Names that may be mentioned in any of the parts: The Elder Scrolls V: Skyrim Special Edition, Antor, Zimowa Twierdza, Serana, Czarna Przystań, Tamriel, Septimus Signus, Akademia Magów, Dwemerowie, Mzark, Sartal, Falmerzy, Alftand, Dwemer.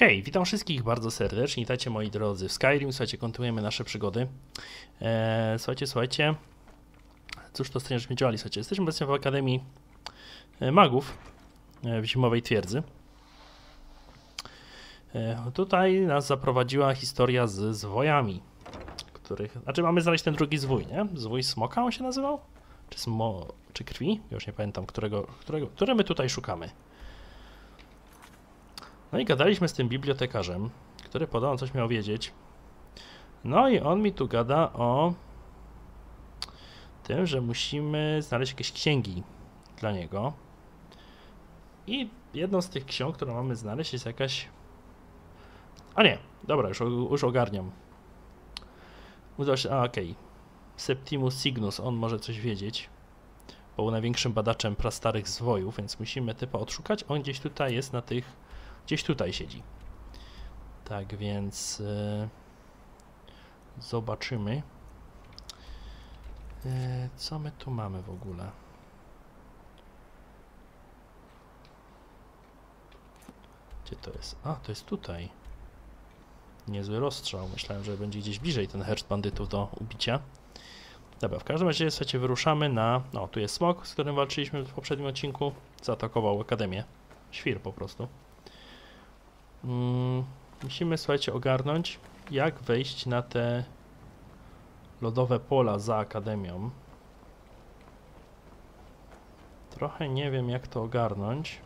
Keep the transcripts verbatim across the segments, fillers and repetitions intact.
Hej, witam wszystkich bardzo serdecznie, witajcie moi drodzy w Skyrim, słuchajcie, kontynuujemy nasze przygody. Eee, słuchajcie, słuchajcie, cóż to ostatnio żeśmy działali, słuchajcie, jesteśmy obecnie w Akademii Magów w Zimowej Twierdzy. Eee, tutaj nas zaprowadziła historia z zwojami, których, znaczy mamy znaleźć ten drugi zwój, nie? Zwój smoka on się nazywał? Czy smo, czy krwi? Już nie pamiętam, którego, którego, który my tutaj szukamy. No i gadaliśmy z tym bibliotekarzem, który podał, coś miał wiedzieć. No i on mi tu gada o tym, że musimy znaleźć jakieś księgi dla niego. I jedną z tych ksiąg, którą mamy znaleźć, jest jakaś... A nie, dobra, już, już ogarniam. Udało się... A, okej. Okay. Septimus Signus, on może coś wiedzieć. Bo był największym badaczem prastarych zwojów, więc musimy typa odszukać. On gdzieś tutaj jest na tych... Gdzieś tutaj siedzi. Tak więc yy, zobaczymy, yy, co my tu mamy w ogóle. Gdzie to jest? A, to jest tutaj. Niezły rozstrzał. Myślałem, że będzie gdzieś bliżej ten herszt bandytów do ubicia. Dobra, w każdym razie, słuchajcie, wyruszamy na... No, tu jest smok, z którym walczyliśmy w poprzednim odcinku. Zaatakował Akademię. Świr po prostu. Mm, musimy, słuchajcie, ogarnąć, jak wejść na te lodowe pola za Akademią. Trochę nie wiem, jak to ogarnąć,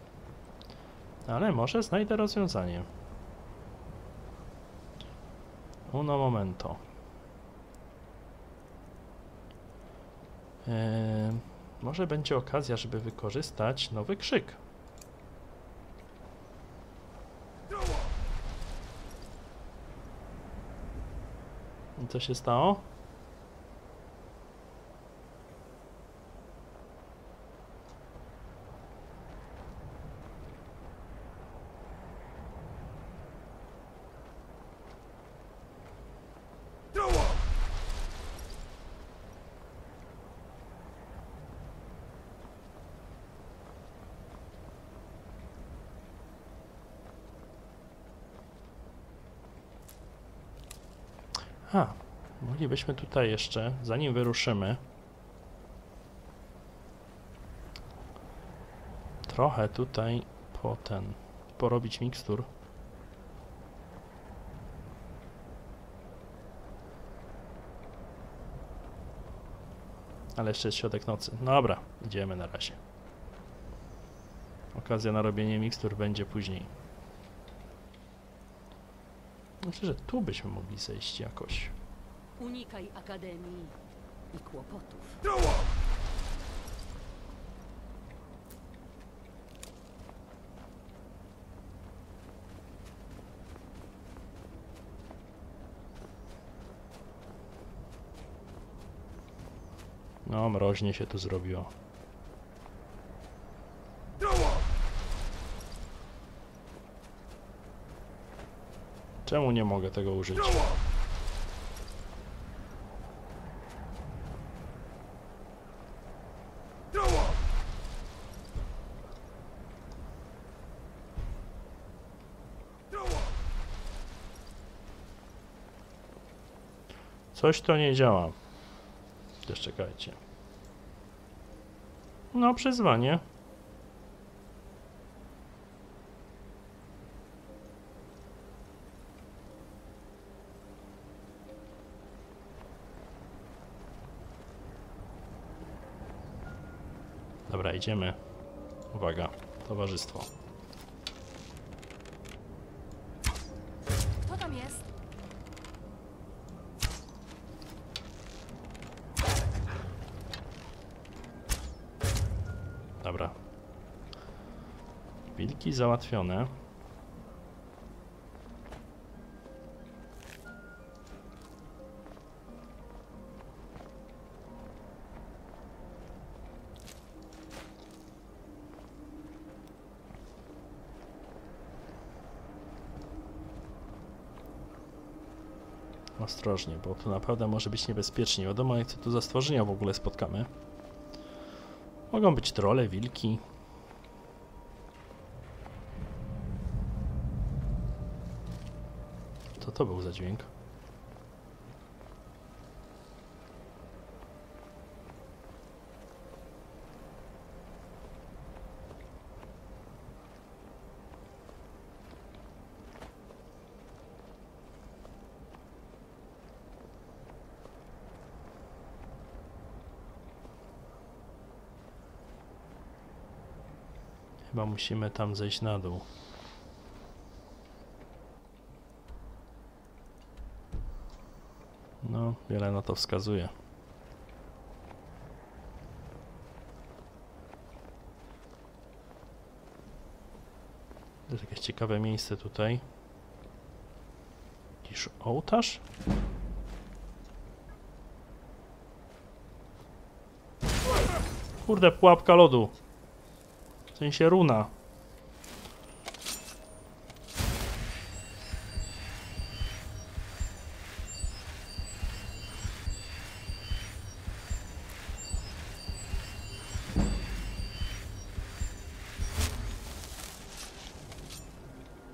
ale może znajdę rozwiązanie. Uno momento. Yy, może będzie okazja, żeby wykorzystać nowy krzyk. Co się stało? A, moglibyśmy tutaj jeszcze, zanim wyruszymy, trochę tutaj po ten, porobić mikstur. Ale jeszcze jest środek nocy. Dobra, idziemy na razie. Okazja na robienie mikstur będzie później. Myślę, że tu byśmy mogli zejść jakoś. Unikaj Akademii i kłopotów. No, mroźnie się tu zrobiło. Czemu nie mogę tego użyć? Coś to nie działa. Też czekajcie. No, przyzwanie. Dobra, idziemy. Uwaga, towarzystwo. Kto tam jest? Dobra. Wilki załatwione. Ostrożnie, bo tu naprawdę może być niebezpiecznie. Wiadomo, jak tu za stworzenia w ogóle spotkamy. Mogą być trolle, wilki. Co to był za dźwięk? Chyba musimy tam zejść na dół. No, wiele na to wskazuje. To jest jakieś ciekawe miejsce tutaj. Jakiś ołtarz? Kurde, pułapka lodu. W sensie runa.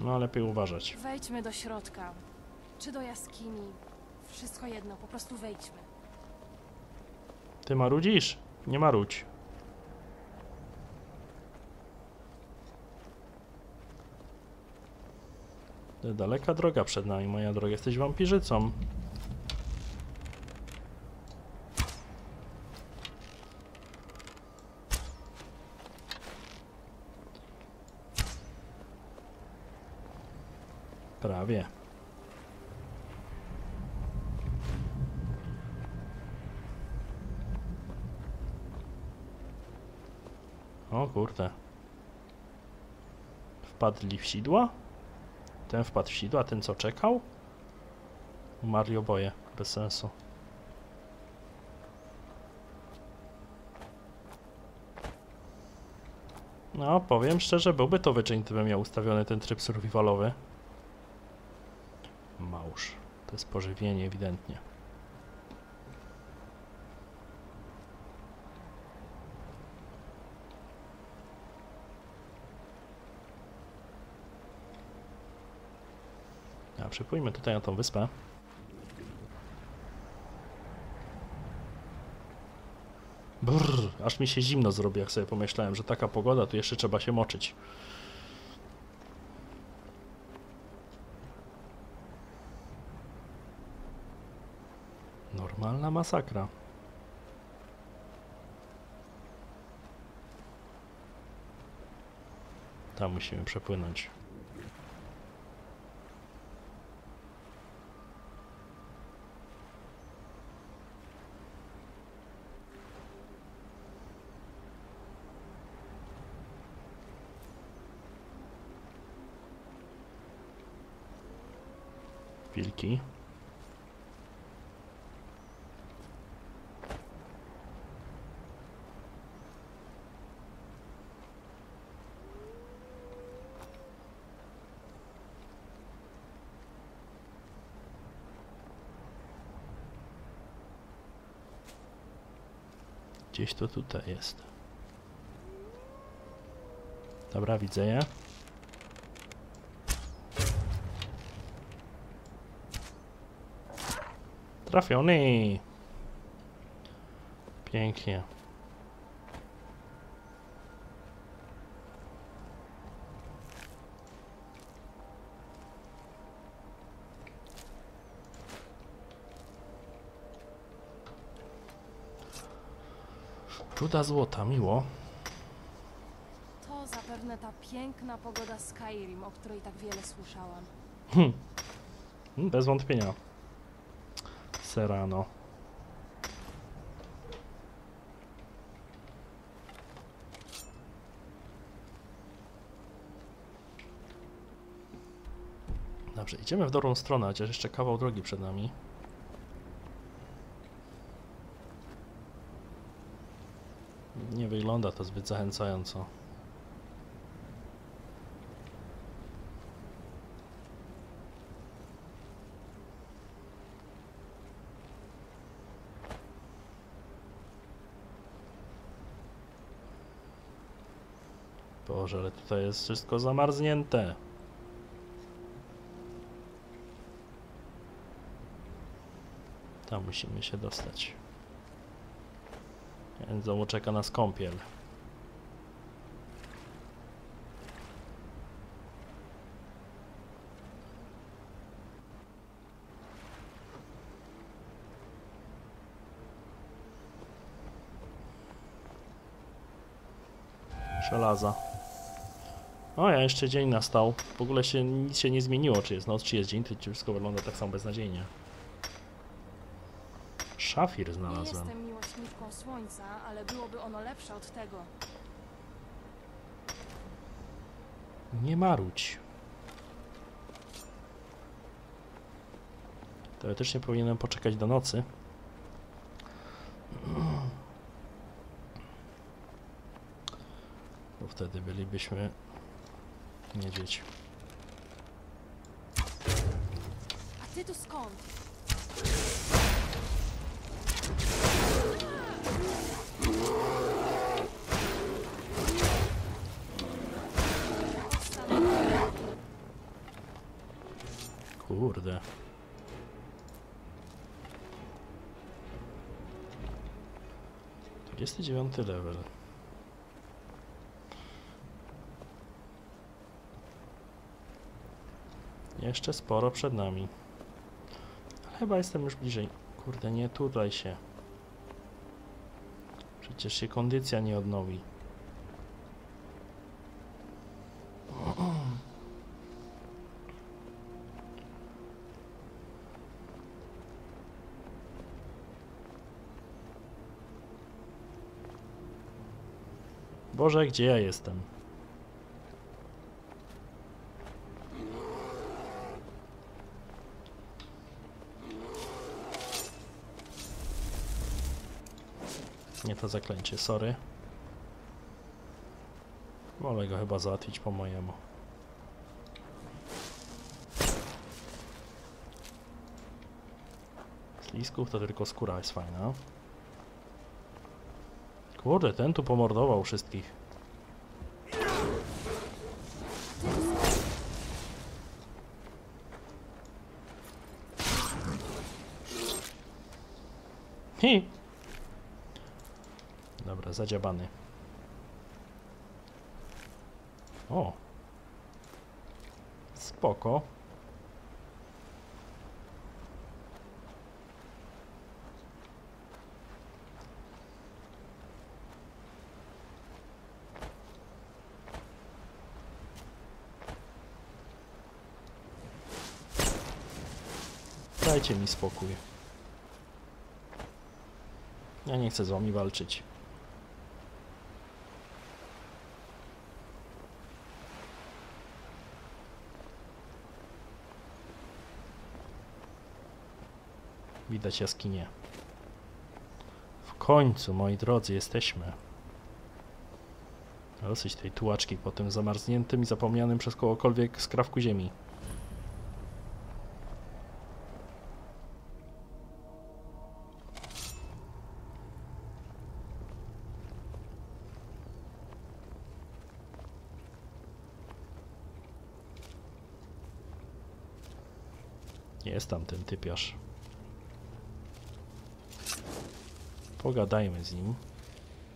No, lepiej uważać. Wejdźmy do środka. Czy do jaskini. Wszystko jedno, po prostu wejdźmy. Ty marudzisz? Nie marudź. Daleka droga przed nami, moja droga, jesteś wampirzycą. Prawie. O kurde. Wpadli w sidła? Ten wpadł w sidła, a ten co czekał? Umarli oboje, bez sensu. No, powiem szczerze, byłby to wyczyn, gdybym miał ustawiony ten tryb survivalowy. Małż, to jest pożywienie ewidentnie. Przypójmy tutaj na tą wyspę. Brrr, aż mi się zimno zrobi, jak sobie pomyślałem, że taka pogoda, tu jeszcze trzeba się moczyć. Normalna masakra. Tam musimy przepłynąć. Wilki. Gdzieś to tutaj jest. Dobra, widzę je. Trafiony! Pięknie. Ruda złota, miło. To zapewne ta piękna pogoda Skyrim, o której tak wiele słyszałam. Hmm. Bez wątpienia. Serano. Dobrze, idziemy w dobrą stronę, chociaż jeszcze kawał drogi przed nami. Nie wygląda to zbyt zachęcająco. Boże, ale tutaj jest wszystko zamarznięte. Tam musimy się dostać. Znowu czeka nas kąpiel. Żelaza. O, ja jeszcze dzień nastał. W ogóle się nic się nie zmieniło, czy jest noc, czy jest dzień, to wszystko wygląda tak samo beznadziejnie. Szafir znalazłem. Nie jestem miłośniczką słońca, ale byłoby ono lepsze od tego. Nie marudź. Teoretycznie powinienem poczekać do nocy. Bo wtedy bylibyśmy... niedźwiedź. A ty tu skąd? Kurde. dwudziesty dziewiąty level. Jeszcze sporo przed nami. Ale chyba jestem już bliżej. Kurde, nie turlaj się. Przecież się kondycja nie odnowi. Boże, gdzie ja jestem? Nie to zaklęcie, sorry. Wolę go chyba załatwić po mojemu. Z lisków to tylko skóra jest fajna. Kurde, ten tu pomordował wszystkich. Hi. Dobra, zadziabany. O. Spoko. Dajcie mi spokój. Ja nie chcę z wami walczyć. Widać jaskinie. W końcu, moi drodzy, jesteśmy. Dosyć tej tułaczki po tym zamarzniętym i zapomnianym przez kogokolwiek skrawku ziemi. Jest tam ten typiarz. Pogadajmy z nim.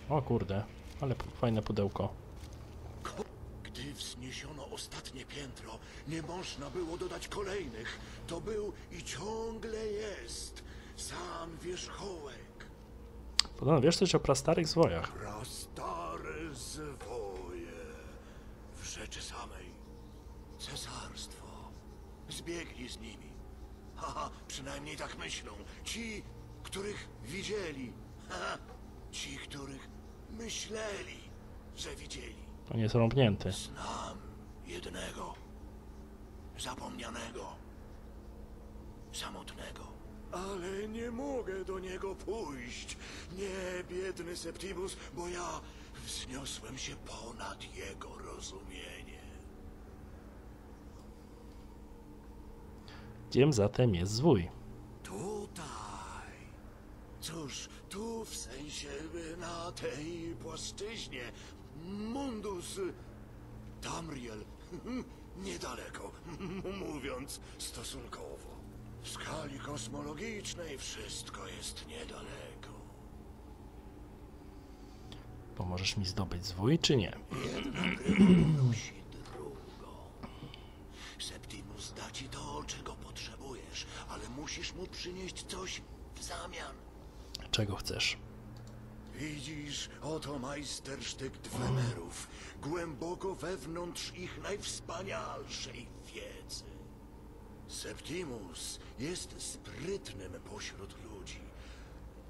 O kurde, ale fajne pudełko. Gdy wzniesiono ostatnie piętro, nie można było dodać kolejnych. To był i ciągle jest sam wierzchołek. Podobno wiesz coś o prastarych zwojach. Prastare zwoje w rzeczy samej. Cesarstwo. Zbiegli z nimi. Haha, przynajmniej tak myślą. Ci, których widzieli. Haha, ci, których myśleli, że widzieli. On jest rąbnięty. Znam jednego. Zapomnianego. Samotnego. Ale nie mogę do niego pójść. Nie, biedny Septimus, bo ja wzniosłem się ponad jego rozumienie. Gdziem zatem jest zwój? Tutaj. Cóż, tu w sensie na tej płaszczyźnie. Mundus. Tamriel. Niedaleko, mówiąc stosunkowo. W skali kosmologicznej wszystko jest niedaleko. Pomożesz mi zdobyć zwój, czy nie? Jedna grywa prosi drugą. Septimus da ci to, czego potrzebujesz, ale musisz mu przynieść coś w zamian. Czego chcesz? Widzisz, oto majstersztyk Dwemerów, głęboko wewnątrz ich najwspanialszej wiedzy. Septimus jest sprytnym pośród ludzi,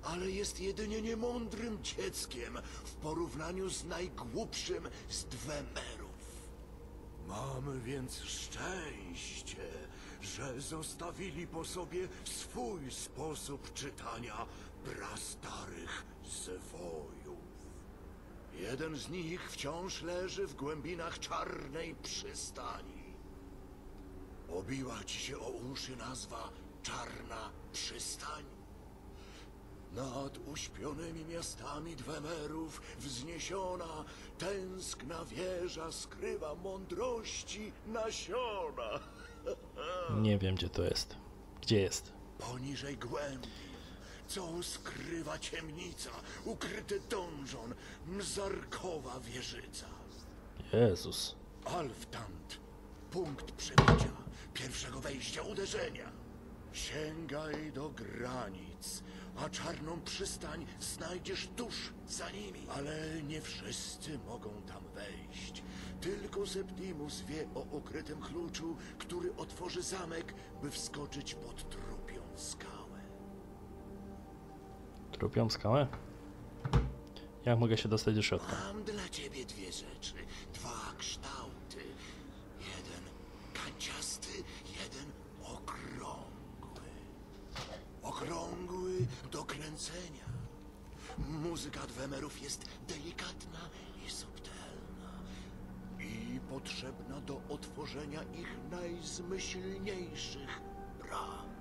ale jest jedynie niemądrym dzieckiem w porównaniu z najgłupszym z Dwemerów. Mamy więc szczęście, że zostawili po sobie swój sposób czytania prastarych zwojów. Jeden z nich wciąż leży w głębinach Czarnej Przystani. Obiła ci się o uszy nazwa Czarna Przystań? Nad uśpionymi miastami Dwemerów wzniesiona, tęskna wieża skrywa mądrości nasiona. Nie wiem, gdzie to jest. Gdzie jest? Poniżej głębi. Co skrywa ciemnica, ukryty donżon, mzarkowa wieżyca. Jezus. Alftand. Punkt przybicia. Pierwszego wejścia uderzenia. Sięgaj do granic, a Czarną Przystań znajdziesz tuż za nimi. Ale nie wszyscy mogą tam wejść. Tylko Septimus wie o ukrytym kluczu, który otworzy zamek, by wskoczyć pod trupią skałę. Trupią skałę? Jak mogę się dostać do środka? Mam dla ciebie dwie rzeczy, dwa kształty. Jeden kanciasty, jeden okrągły. Okrągły do kręcenia. Muzyka Dwemerów jest delikatna i subtelna. I potrzebna do otworzenia ich najzmyślniejszych bram.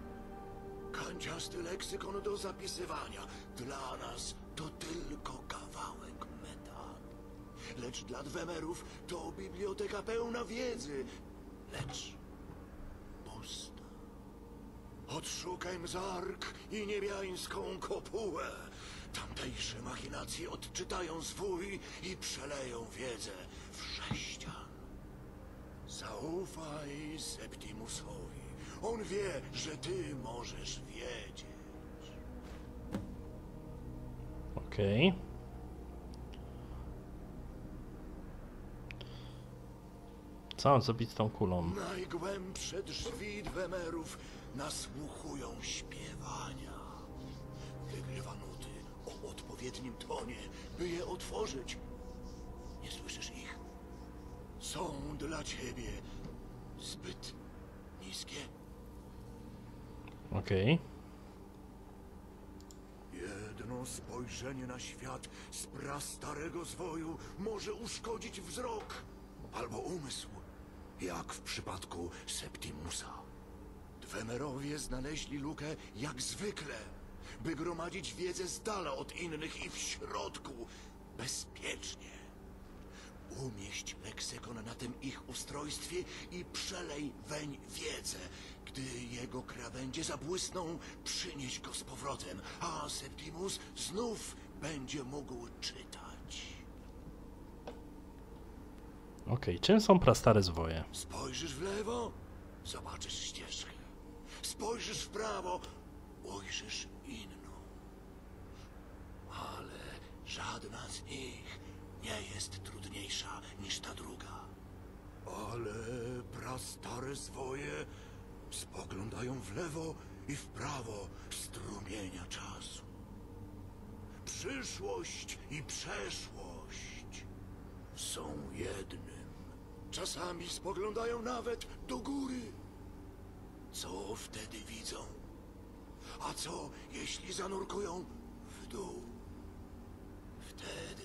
Kanciasty leksykon do zapisywania. Dla nas to tylko kawałek metalu. Lecz dla Dwemerów to biblioteka pełna wiedzy. Lecz pusta. Odszukaj Mzark i niebiańską kopułę. Tamtejsze machinacje odczytają zwój i przeleją wiedzę w sześcian. Zaufaj Septimusowi. On wie, że ty możesz wiedzieć. Okej. Okay. Co mam zrobić z tą kulą? Najgłębsze drzwi Dwemerów nasłuchują śpiewania. Wygrywa nuty o odpowiednim tonie, by je otworzyć. Nie słyszysz ich? Są dla ciebie zbyt niskie. Okej. Okay. Jedno spojrzenie na świat z prastarego zwoju może uszkodzić wzrok albo umysł, jak w przypadku Septimusa. Dwemerowie znaleźli lukę jak zwykle, by gromadzić wiedzę z dala od innych i w środku, bezpiecznie. Umieść leksykon na tym ich ustrojstwie i przelej weń wiedzę. Gdy jego krawędzie zabłysną, przynieś go z powrotem, a Septimus znów będzie mógł czytać. Okej, okay, czym są prastare zwoje? Spojrzysz w lewo, zobaczysz ścieżkę. Spojrzysz w prawo, ujrzysz inną. Ale żadna z nich nie jest trudniejsza niż ta druga. Ale prastare zwoje spoglądają w lewo i w prawo strumienia czasu. Przyszłość i przeszłość są jednym. Czasami spoglądają nawet do góry. Co wtedy widzą? A co, jeśli zanurkują w dół? Wtedy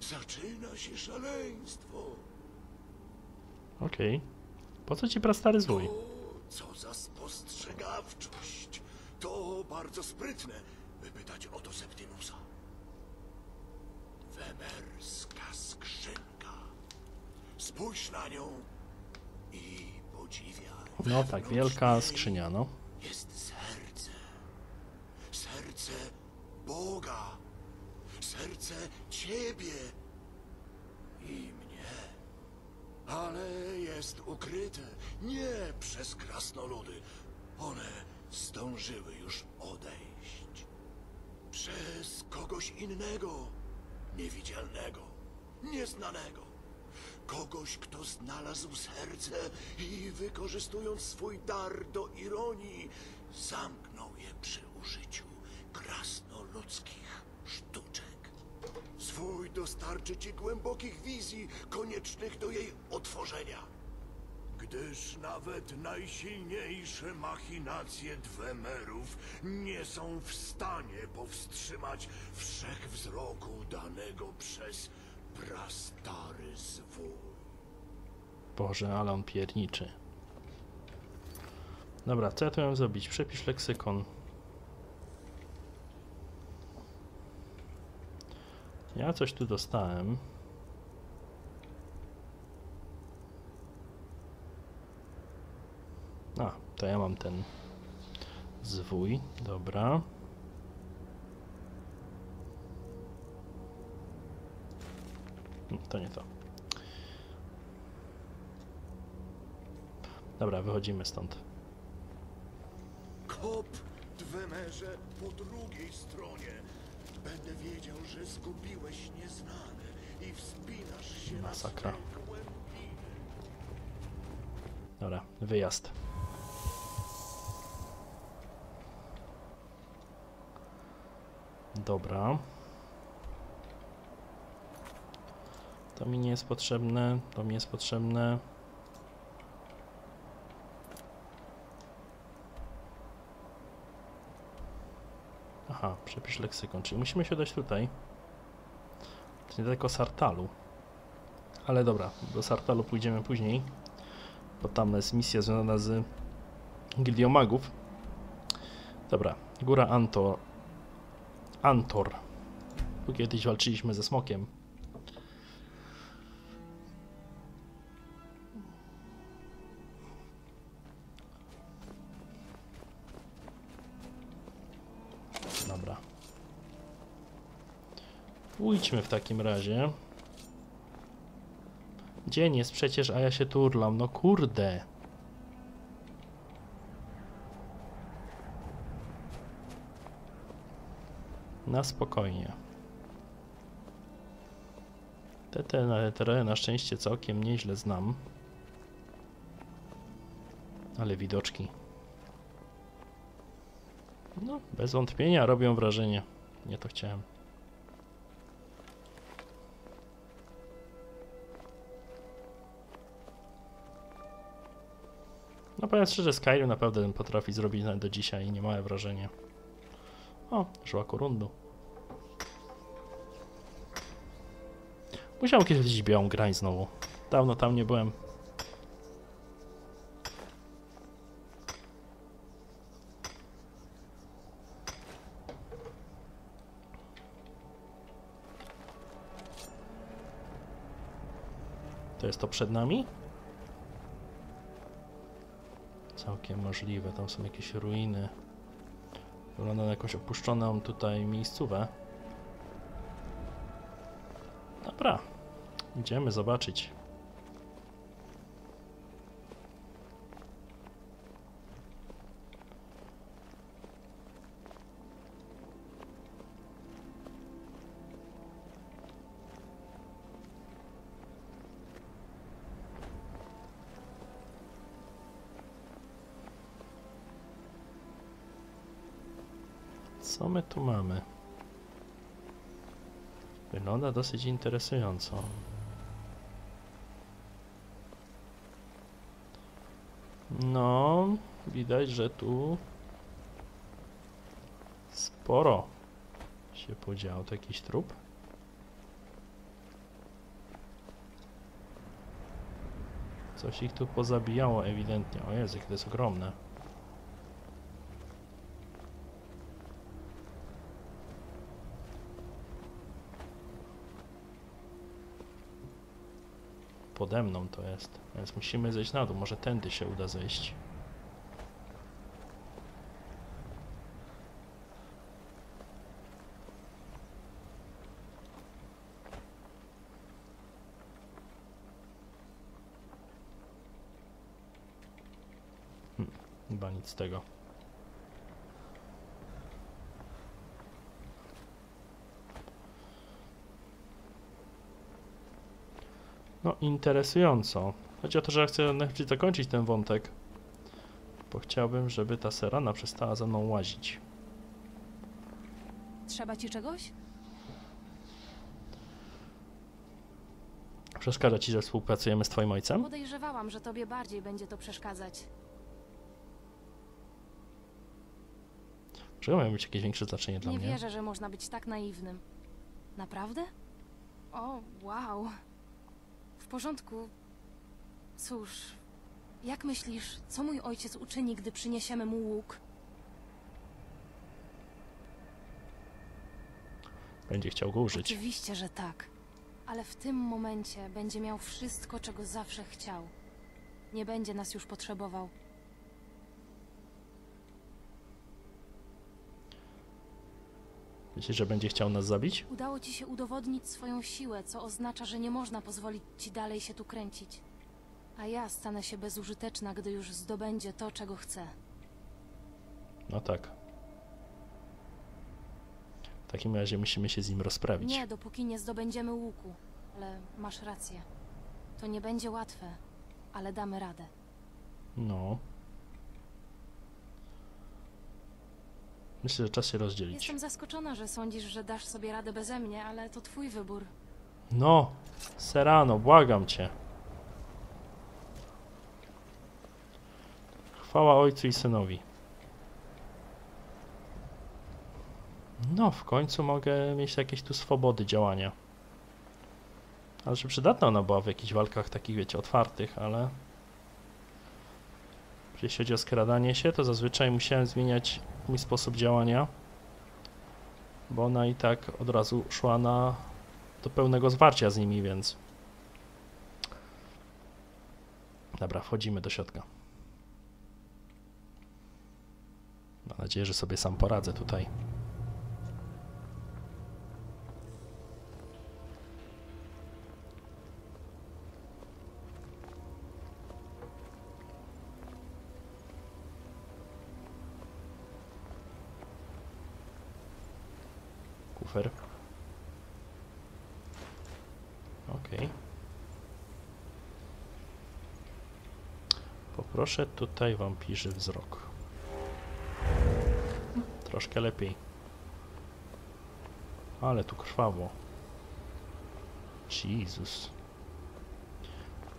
zaczyna się szaleństwo. Okej. Okay. Po co ci prastary zwój? Co za spostrzegawczość! To bardzo sprytne, by pytać o to Septimusa. Dwemerska skrzynka. Spójrz na nią i podziwiaj. No tak, wielka skrzynia, no. Jest ciebie i mnie. Ale jest ukryte nie przez krasnoludy. One zdążyły już odejść. Przez kogoś innego, niewidzialnego, nieznanego. Kogoś, kto znalazł serce i wykorzystując swój dar do ironii, zamknął je przy użyciu krasnoludzkich sztuczek. Swój dostarczy ci głębokich wizji koniecznych do jej otworzenia. Gdyż nawet najsilniejsze machinacje Dwemerów nie są w stanie powstrzymać wszechwzroku danego przez prastary zwój. Boże, ale on pierniczy. Dobra, co ja tu mam zrobić? Przepisz leksykon. Ja coś tu dostałem. A, to ja mam ten zwój. Dobra. To nie to. Dobra, wychodzimy stąd. Kop, Dwemerze, po drugiej stronie. Będę wiedział, że zgubiłeś nieznane i wspinasz się na masakra. Dobra, wyjazd. Dobra. To mi nie jest potrzebne, to mi jest potrzebne. Aha, przepisz leksykon, czyli musimy się dać tutaj. Czyli tylko Sartalu. Ale dobra, do Sartalu pójdziemy później, bo tam jest misja związana z Gildią Magów. Dobra, góra Antor. Antor. Tu kiedyś walczyliśmy ze smokiem. Pójdźmy w takim razie. Dzień jest przecież, a ja się turlam. No kurde. Na spokojnie. Te tereny na szczęście całkiem nieźle znam. Ale widoczki. No, bez wątpienia robią wrażenie. Nie to chciałem. No powiem szczerze, Skyrim naprawdę potrafi zrobić do dzisiaj niemałe wrażenie. O, szła korundu. Musiałem kiedyś widzieć białą grań znowu. Dawno tam nie byłem. To jest to przed nami? Całkiem możliwe, tam są jakieś ruiny. Wygląda na jakąś opuszczoną tutaj miejscówę. Dobra, idziemy zobaczyć. Co my tu mamy? Wygląda dosyć interesująco. No, widać, że tu sporo się podziało. To jakiś trup? Coś ich tu pozabijało ewidentnie. O Jezu, to jest ogromne. Pode mną to jest, więc musimy zejść na dół. Może tędy się uda zejść. Chyba nic z tego. No, interesująco. Chodzi o to, że ja chcę najchętniej zakończyć ten wątek, bo chciałbym, żeby ta Serana przestała ze mną łazić. Trzeba ci czegoś? Przeszkadza ci, że współpracujemy z twoim ojcem? Podejrzewałam, że tobie bardziej będzie to przeszkadzać. Czy miało mieć jakieś większe znaczenie dla mnie? Nie wierzę, że można być tak naiwnym. Naprawdę? O, wow. W porządku. Cóż, jak myślisz, co mój ojciec uczyni, gdy przyniesiemy mu łuk? Będzie chciał go użyć. Oczywiście, że tak. Ale w tym momencie będzie miał wszystko, czego zawsze chciał. Nie będzie nas już potrzebował. Myślisz, że będzie chciał nas zabić? Udało ci się udowodnić swoją siłę, co oznacza, że nie można pozwolić ci dalej się tu kręcić. A ja stanę się bezużyteczna, gdy już zdobędzie to, czego chce. No tak. W takim razie musimy się z nim rozprawić. Nie, dopóki nie zdobędziemy łuku. Ale masz rację. To nie będzie łatwe, ale damy radę. No. Myślę, że czas się rozdzielić. Jestem zaskoczona, że sądzisz, że dasz sobie radę beze mnie, ale to twój wybór. No, Serano, błagam cię. Chwała ojcu i synowi. No, w końcu mogę mieć jakieś tu swobody działania. Ale że przydatna ona była w jakichś walkach takich, wiecie, otwartych, ale... Jeśli chodzi o skradanie się, to zazwyczaj musiałem zmieniać mój sposób działania, bo ona i tak od razu szła na... do pełnego zwarcia z nimi, więc... Dobra, wchodzimy do środka. Mam nadzieję, że sobie sam poradzę tutaj. Okej. Okay. Poproszę tutaj wampirzy wzrok. Troszkę lepiej. Ale tu krwawo. Jezus.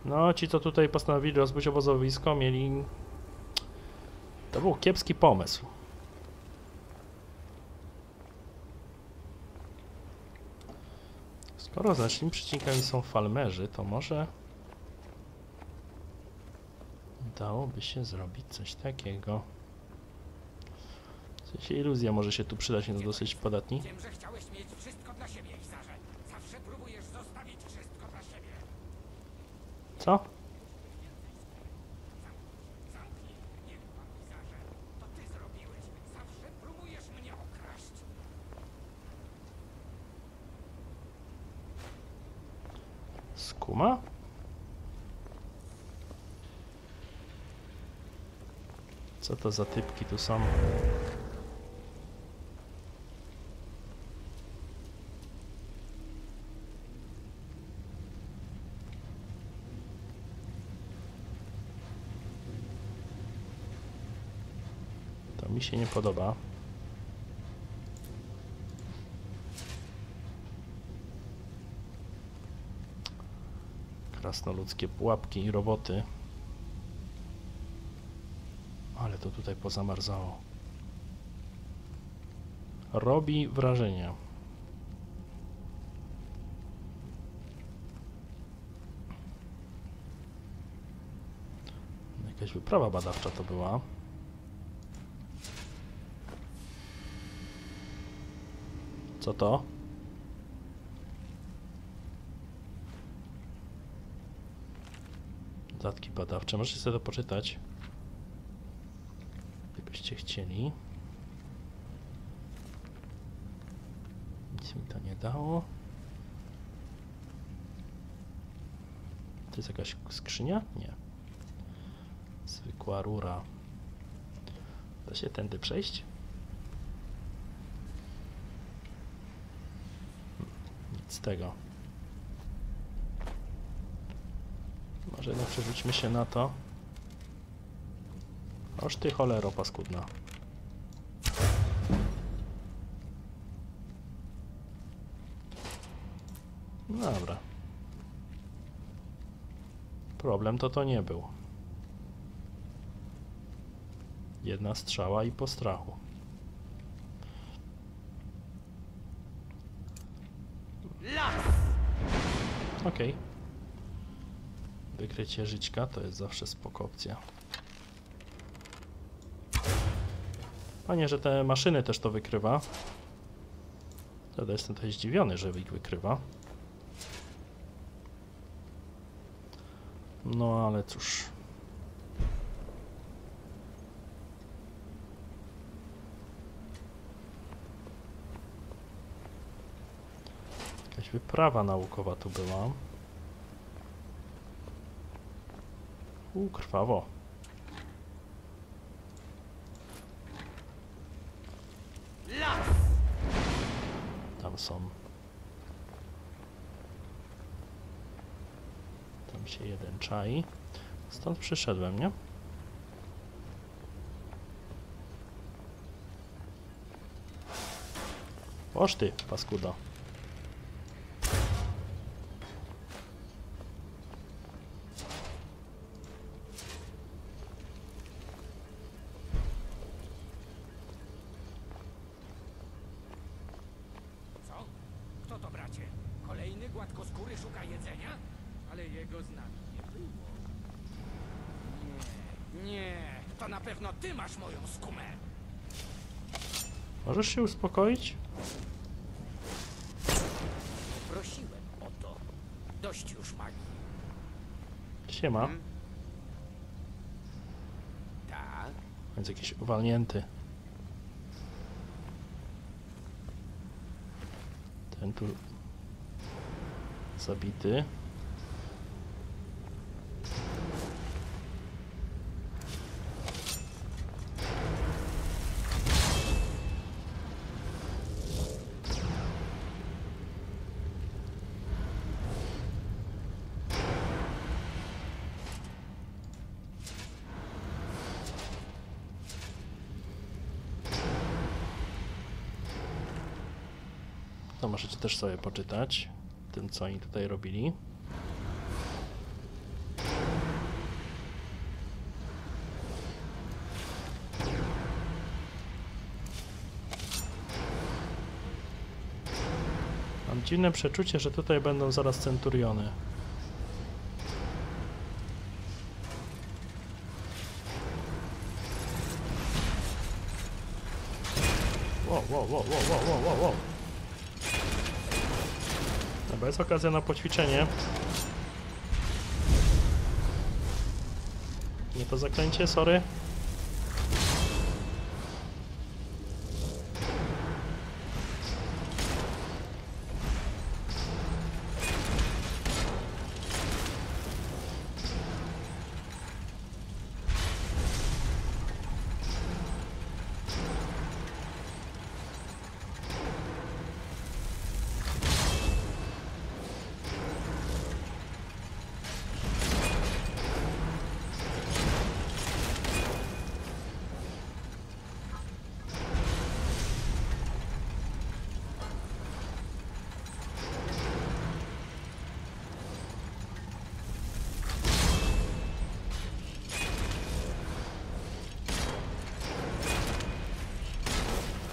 No, ci co tutaj postanowili rozbić obozowisko, mieli... To był kiepski pomysł. Skoro za naszymi przeciwnikami są Falmerzy, to może dałoby się zrobić coś takiego. W sensie iluzja może się tu przydać, nie dosyć podatni. Wiem, że chciałeś mieć wszystko dla siebie, Izarze. Zawsze próbujesz zostawić wszystko dla siebie. Co? Kuma? Co to za typki tu są? To mi się nie podoba. Krasnoludzkie pułapki i roboty. Ale to tutaj pozamarzało. Robi wrażenie. Jakaś wyprawa badawcza to była. Co to? Notatki badawcze. Możecie sobie to poczytać, gdybyście chcieli. Nic mi to nie dało. To jest jakaś skrzynia? Nie. Zwykła rura. Da się tędy przejść? Nic z tego. Może no przerzućmy się na to. Oż ty cholero paskudna. Dobra. Problem to to nie był. Jedna strzała i po strachu. Okej. Okay. Wykrycie żyćka to jest zawsze spoko opcja. Panie, że te maszyny też to wykrywa. Wtedy jestem też zdziwiony, że ich wykrywa. No ale cóż. Jakaś wyprawa naukowa tu była. U, krwawo. Tam są. Tam się jeden czai. Stąd przyszedłem, nie? Oż ty, paskudo. Możesz się uspokoić? Prosiłem o to. Dość już magii. Siema. Hmm? Tak. Więc jakiś uwalnięty. Ten tu zabity. To możecie też sobie poczytać tym, co oni tutaj robili. Mam dziwne przeczucie, że tutaj będą zaraz centuriony. Wow, wow, wow, wow, wow, wow, wow. To jest okazja na poćwiczenie. Nie to zaklęcie, sorry.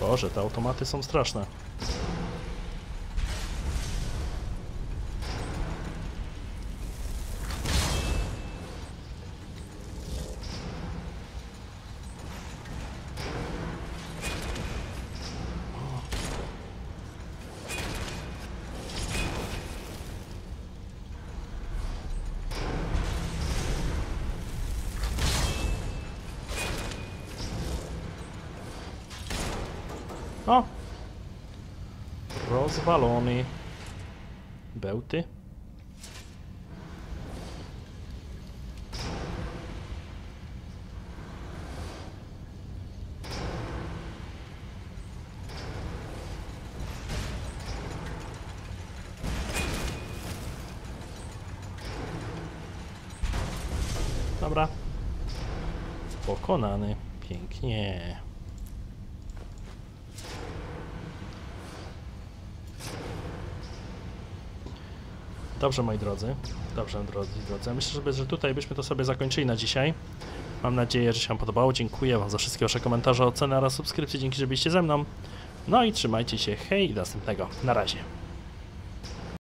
Boże, te automaty są straszne. O! Rozwalony. Bełty. Dobra. Pokonany. Pięknie. Dobrze, moi drodzy. Dobrze, drodzy, drodzy. Myślę, że tutaj byśmy to sobie zakończyli na dzisiaj. Mam nadzieję, że się wam podobało. Dziękuję wam za wszystkie wasze komentarze, oceny oraz subskrypcje. Dzięki, że byliście ze mną. No i trzymajcie się. Hej i do następnego. Na razie.